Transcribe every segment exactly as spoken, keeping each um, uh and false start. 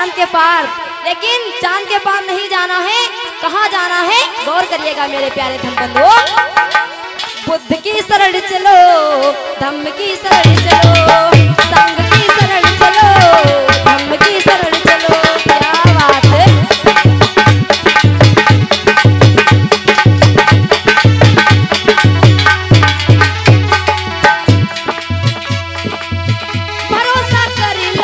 चांद के पार, लेकिन चांद के पार नहीं जाना है, कहाँ जाना है गौर करिएगा मेरे प्यारे धनबंधुओं। बुद्ध की शरण चलो, धम्म की शरण चलो, संग की शरण चलो, धम्म की शरण चलो। क्या बात है, और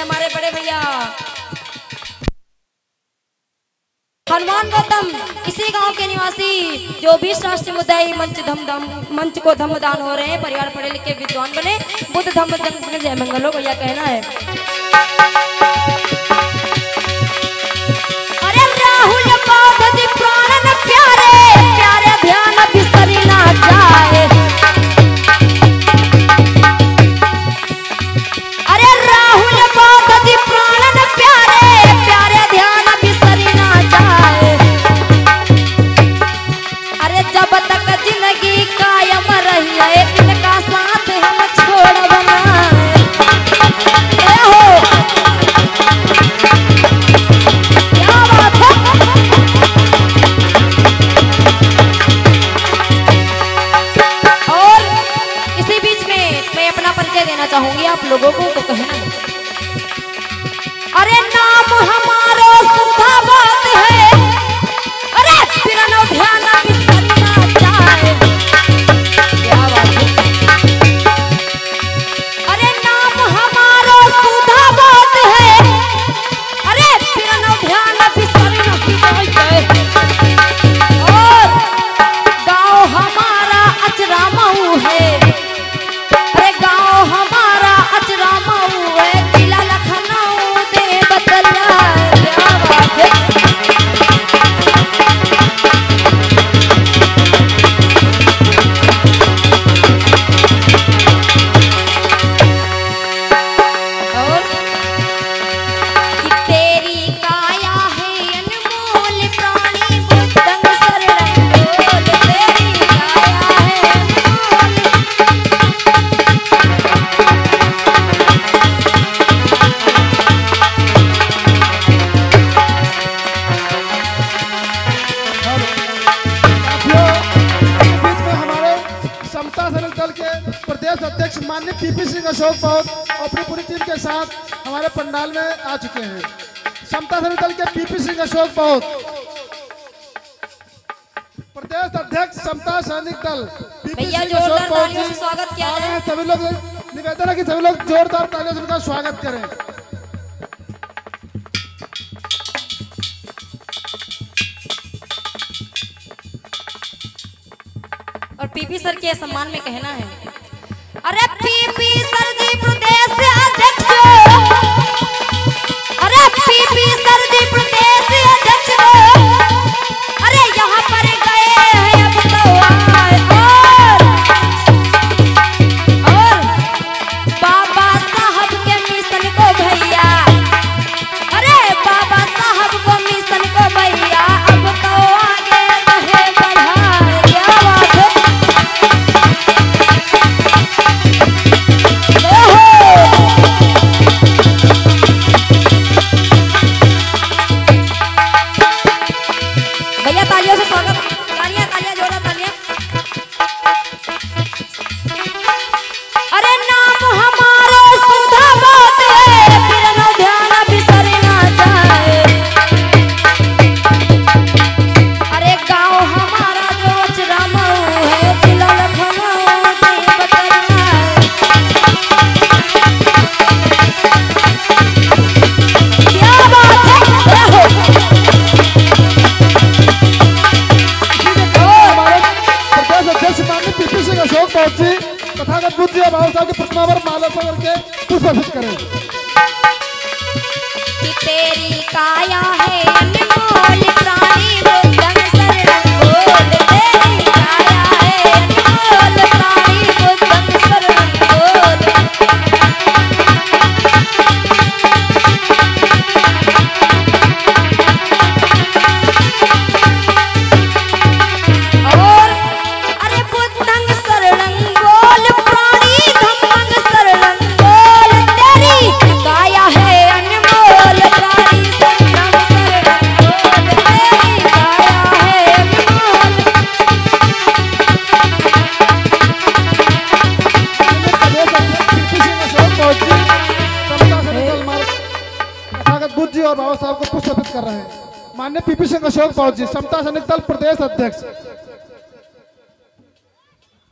हमारे बड़े भैया हनुमान गौतम इसी गांव के निवासी जो बीस राष्ट्रीय मुद्दाई मंच धमधम मंच को धमदान हो रहे हैं। परिवार पढ़े लिखे विद्वान बने बुद्ध धम्म जन जय मंगलो भैया कहना है। माननीय पीपी सिंह अशोक बहुत अपनी पूरी टीम के साथ हमारे पंडाल में आ चुके हैं। समता दल के पीपी सिंह अशोक बहुत प्रदेश अध्यक्ष समता दल भैया जोरदार तालियों से स्वागत किया जाए। सभी लोग निवेदन है कि सभी लोग जोरदार तालियों से उनका स्वागत करें। और पीपी सर के सम्मान में कहना है, अरे पीपी सर जी प्रदेश अध्यक्ष, अरे पीपी सर जी प्रदेश अध्यक्ष, अरे यहाँ पर गए हैं अब तो आए। और, और बाबा साहब के मिशन को भैया, अरे बाबा साहब को मिशन को भैया अब तो आगे रहे बढ़ाए। क्या बात है। माननीय पीपी सिंह अशोक समता दल प्रदेश अध्यक्ष।